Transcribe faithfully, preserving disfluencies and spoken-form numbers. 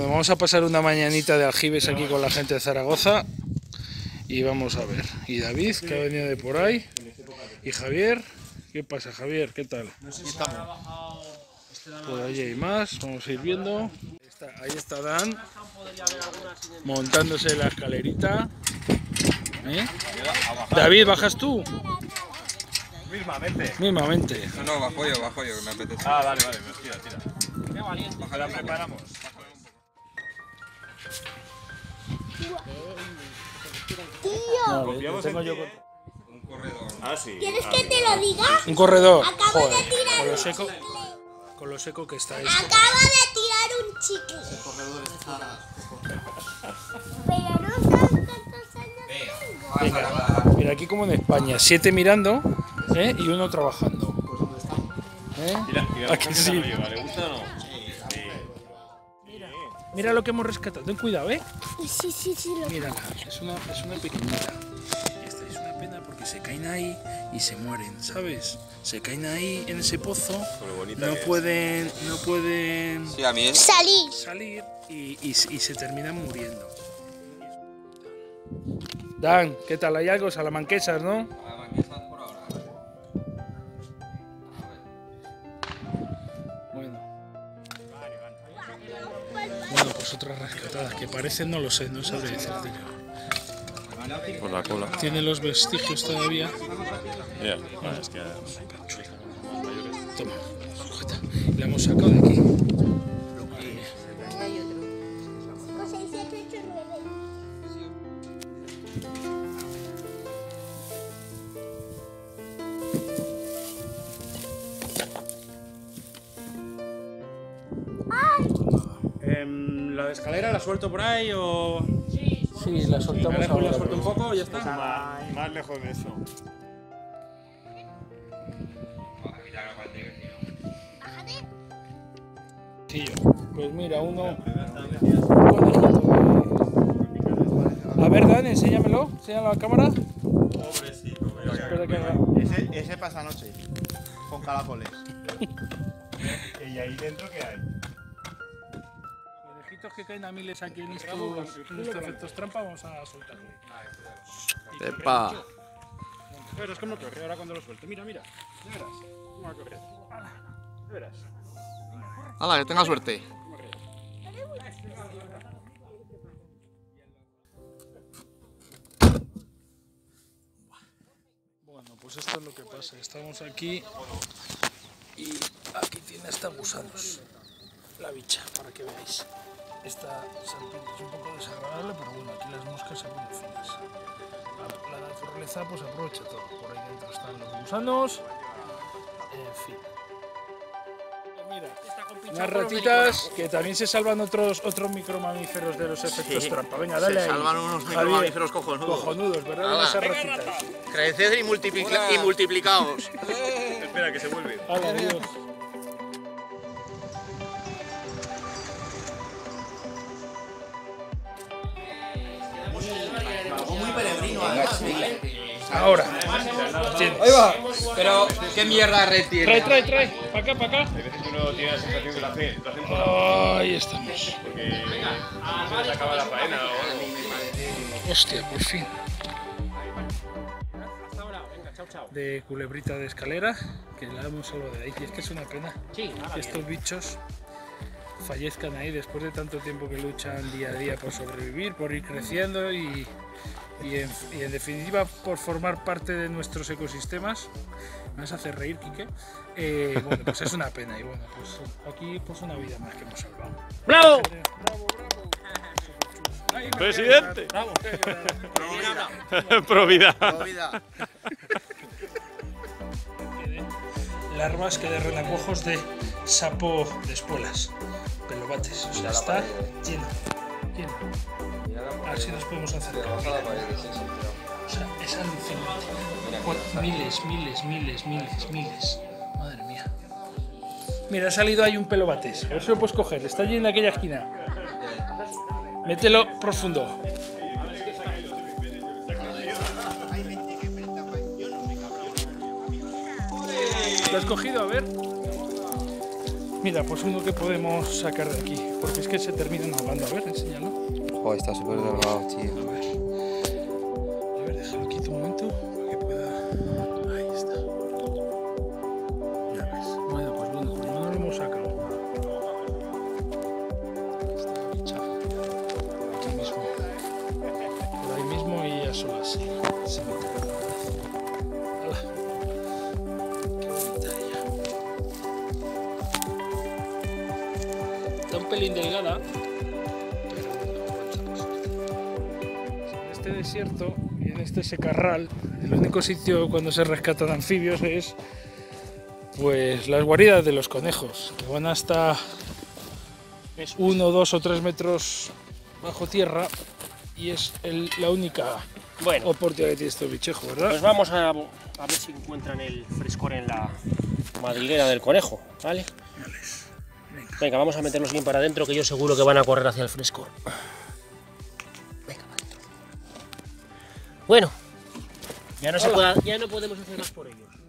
Bueno, vamos a pasar una mañanita de aljibes aquí con la gente de Zaragoza y vamos a ver. Y David, que ha venido de por ahí, y Javier. ¿Qué pasa, Javier? ¿Qué tal? No sé si estamos. Por allí hay más, vamos a ir viendo. Ahí está Dan montándose la escalerita. ¿Eh? David, ¿bajas tú? Mismamente. Mismamente. No, no, bajo yo, bajo yo, que me apetece. Ah, vale, vale, pues tira, tira. Qué valiente. Bajará, preparamos. Tío, tengo yo un corredor. Ah, sí. ¿Quieres que te lo diga? Un corredor. Acabo de tirar un chicle. Con lo seco que está esto. Acabo de tirar un chicle. El corredor está. Pero no sabes cuántos años tengo. Mira, aquí como en España, siete mirando. ¿Eh? Y uno trabajando. ¿Eh? ¿A que sí? ¿Le gusta o no? Sí. Mira, mira lo que hemos rescatado. Ten cuidado, ¿eh? Sí, sí, sí. Mírala, es una, es una pequeñita. Esta es una pena porque se caen ahí y se mueren, ¿sabes? Se caen ahí en ese pozo. No pueden, no pueden sí, a mí es. salir. Salir y, y, y se terminan muriendo. Dan, ¿qué tal? Hay algo salamanquesas, ¿no? Otras rescatadas que parecen, no lo sé, no sabré decirte yo. Por la cola. Tiene los vestigios todavía. Ya, yeah, vale, es que. Toma, sujeta. La hemos sacado de aquí. ¿La escalera la suelto por ahí o...? Sí, sí la soltamos ahora. ¿La, la suelto un poco y ya está? Más, más lejos de eso. Sí, pues mira, uno... A ver, Dan, enséñamelo, enséñalo a la cámara. Pobrecito, pero... Ese, ese pasa noche, con caracoles. ¿Y ahí dentro qué hay? Que caen a miles aquí en estos efectos trampa, vamos a soltarlo. ¡Epa! Pero es como corre ahora cuando lo suelto. Mira, mira. De veras. Vamos a correr. De veras. ¡Hala, que tenga suerte! Bueno, pues esto es lo que pasa. Estamos aquí y aquí tiene hasta gusanos. La bicha, para que veáis. Esta serpiente es un poco desagradable, pero bueno, aquí las moscas se ponen finas. La, la naturaleza pues aprovecha todo. Por ahí dentro están los gusanos. En fin. Mira, unas ratitas que también se salvan otros, otros micromamíferos de los efectos sí. trampa. Venga, dale. Se salvan ahí unos micromamíferos cojonudos. Cojonudos, ¿verdad? Hola. Esas ratitas. Creced y, multiplica y multiplicaos. Espera, que se vuelve. Hola, Dios. Ahora. Ahí va. Pero, ¿qué mierda retiene? Trae, trae, trae. Para acá, para acá. Hay veces que uno tiene la sensación que la fe. Ahí estamos. Porque se acaba la faena o... Hostia, por fin. De culebrita de escalera, que la hemos salvado de ahí. Y es que es una pena que estos bichos fallezcan ahí después de tanto tiempo que luchan día a día por sobrevivir, por ir creciendo y... Y en, y en definitiva, por formar parte de nuestros ecosistemas, me vas a hacer reír, Quique. Eh, bueno, pues es una pena. Y bueno, pues aquí pues una vida más que hemos salvado. ¡Bravo! ¡Bravo, bravo! Ay, ¡presidente! ¡Bravo! ¡Provida! ¡Provida! ¡Provida! Larvas que de renacuajos de sapo de espuelas. Pelobates. O sea, está lleno. Lleno. Así nos podemos acercar. O sea, es alucinante. Miles, miles, miles, miles, miles. Madre mía. Mira, ha salido ahí un pelobates. A ver si lo puedes coger. Está allí en aquella esquina. Mételo profundo. ¿Lo has cogido? A ver. Mira, pues uno que podemos sacar de aquí, porque es que se terminan hablando. A ver, enséñalo. Joder, está súper delgado, tío. A ver. A ver, déjalo aquí un momento para que pueda. Ahí está. Ya ves. Bueno, pues bueno, pues no lo hemos sacado. Está la bicha. Aquí mismo. Por ahí mismo y a solas. Se me cae. Está un pelín delgada, pero en este desierto y en este secarral, el único sitio cuando se rescatan anfibios es pues las guaridas de los conejos, que van hasta uno, dos o tres metros bajo tierra, y es el, la única bueno, oportunidad que tiene este bichejo, ¿verdad? Pues vamos a, a ver si encuentran el frescor en la madriguera del conejo, ¿vale? Vale. Venga. Venga, vamos a meternos bien para adentro, que yo seguro que van a correr hacia el frescor. Venga, para adentro. Bueno, ya no, se puede, ya no podemos hacer más por ellos.